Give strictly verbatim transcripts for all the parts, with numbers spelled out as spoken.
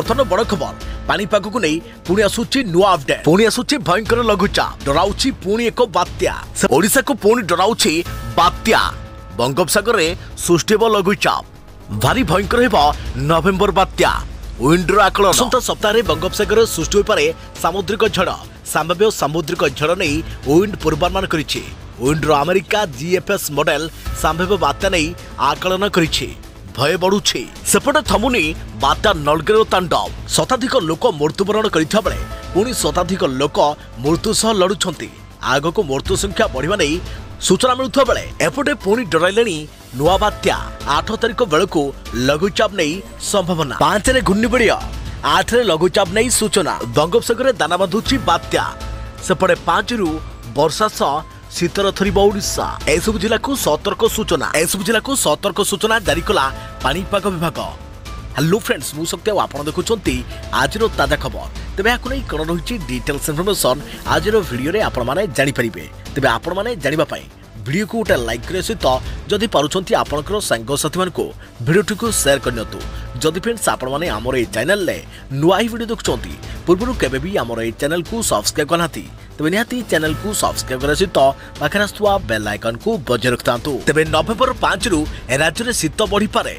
प्रथम बड़ खबर पानीपाग को नहीं पुणी आसूची नुआ अपडेट पुणी आसूची भयंकर लघुचाप डराउची पुणी एक बात्या ओडिशा को पुणी डराउची बात्या बंगोपसागर रे सृष्टि हो लघुचाप भारी भयंकर हेबो नवेम्बर बात्या विंडर आकलन गत सप्ताह बंगोपसागर सृष्टि हो पारे सामुद्रिक झड़ संभाव्य सामुद्रिक झड़ नहीं विंड पूर्वानुमान करिछि विंडर अमेरिका जीएफएस मॉडल संभाव्य बात्या नहीं आकलन करिछि भय बढ़ुछे सेपटे थमुनी बात्या नलगेर तांडव शताधिक लोक मृत्युवरण करिथा बेले पुणी शताधिक लोक मृत्यु सह लड़ुछंती आगको मृत्यु संख्या बढ़िबा नै सूचना मिलुथा बेले एपटे पुणी डराइलेनी नुआ बात्या आठ तारिख बेलको लघुचाप नै संभावना पांच रे घूर्णिबड़िय आठ रे लघुचाप नै सूचना बंगोपसागर दाना बांधुछि बात्या सेपटे पांच रु वर्षा सह शीतर थर ओडिशा एसबू जिला को सतर्क सूचना एसबू जिला को सतर्क सूचना जारी कला पानीपाग विभाग। हेलो फ्रेंड्स मु सत्य आपड़ देखुंट आज ताजा खबर तेज यहाँ कौन रही डिटेल्स इनफर्मेसन आज भिडियो आपने जापरेंगे तेज आपने जानापी भिडियो को गोटे लाइक करने सहित जदि पार्टी आपंकर सांगसाथी मानू भिडियो को सेयार करदी। फ्रेंड्स आपने आमर ये चैनल नुआ ही भिडियो देखुं पूर्व केवि आमर ये चैनल को सब्सक्राइब करना तेज निहाती चैनल को सब्सक्राइब करने सहित पाखे आसुवा बेल आइकन को बजाय रखिता। तेज नवेम्बर पांच रु राज्य में शीत बढ़ी पारे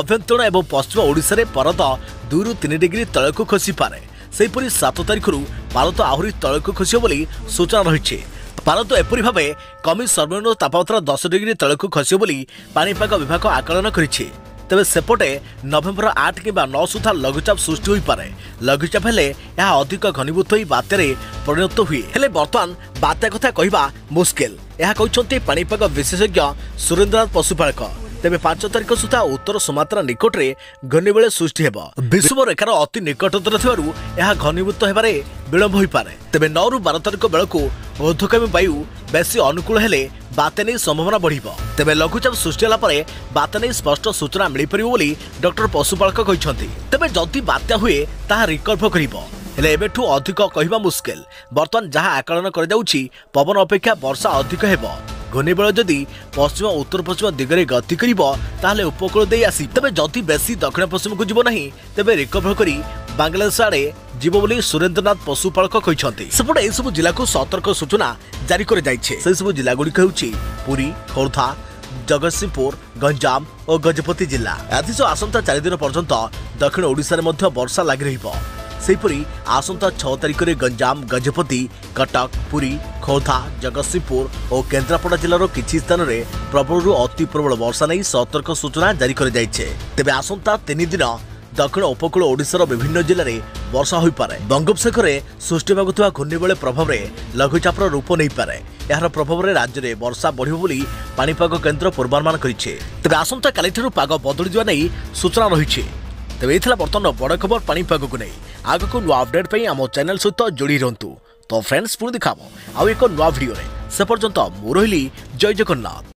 अभ्यंतरण एवं पश्चिम ओडिशा पारद दुई तीन डिग्री तलक खसी पारे सेपरी सात तारिख रु पारद आहरी तलक खसी बोली सूचना रही पारद एपरी भाव कमी सर्वनिम्न तापमात्रा दस डिग्री तलक खसो बोली पानीपाग विभाग आकलन करिछि। तबे सेपटे नवेम्बर आठ किंबा नौ सुधा लघुचाप सृष्टि होई पारे लघुचाप हेले यह अधिक घनीभूत होई बात्यारे परिणत हुए हेले बर्तमान बात्या कथा कहिबा मुश्किल यह कहिसंते पानीपाग विशेषज्ञ सुरेंद्रनाथ पशुपालक। तेज पांच तारिख सुधा उत्तर सुमात्रा निकटने घनीबेले सृष्टि हेब विषुव रेखार अति निकटतर थिबारु यह घनीभूत हेबारे विलंब होई पारे। तेज नौ रु बारह तारिख बेलकू ऊर्ध्वगामी वायु बेसी अनुकूल हेले बात्या नहीं संभावना बढ़िब। तेज लघुचाप सृष्टि होला परे बात्या नहीं स्पष्ट सूचना मिलिपारिब बोली डॉक्टर पशुपालक कहिसंति। तेज जदि बात्या हुए ताहा रिकर्व करिब हेले एबेठू अधिक कहिबा मुश्किल बर्तमान जहाँ आकलन करि पवन अपेक्षा वर्षा अधिक हेब घूर्णिबेल जदि पश्चिम उत्तर पश्चिम दिगरे गति करिब ताहले उपकूल देई आसी तबे जदि बेसी दक्षिण पश्चिम को जीव नहीं तबे रिकवर करी बांग्लादेश आड़े जीव बोली सुरेंद्रनाथ पशुपालक कहिसंति। सेपटे एहि सब जिला को सतर्क सूचना जारी कर सबू जिला गुड़ी होउछि पुरी खोर्धा जगत सिंहपुर गंजाम और गजपति जिला आदि सो आसंता चार दिन पर्यंत दक्षिण ओडिशा रे मध्य वर्षा लागि रहिबो सेपरी आसंता छह तारिख रे गंजाम गजपति कटक पुरी खोर्धा जगतसिंहपुर और केन्द्रापड़ा जिलार किसी स्थान में प्रबल अति प्रबल वर्षा नहीं सतर्क सूचना जारी कर। तेज आसंता तीन दिन दक्षिण उपकूल ओडिशार विभिन्न जिले में वर्षा हो पाए बंगोपसागर में सृष्टि होगा घूर्णिबेल प्रभाव में लघुचापर रूप नहीं पाए यार प्रभाव में राज्य में वर्षा बढ़ पानीपाग केन्द्र पूर्वानुमान करे। तेज आसंता काली पाग बदली जावा नहीं सूचना रही। तेज ये बर्तमान बड़ खबर पानीपाग को नहीं आगक नुआ अपडेट आम चैनल सहित जोड़ी रुँ। तो फ्रेंड्स पुणी देखा आउ एक नुआ भिडियो से पर्यंत मु रही जय जगन्नाथ।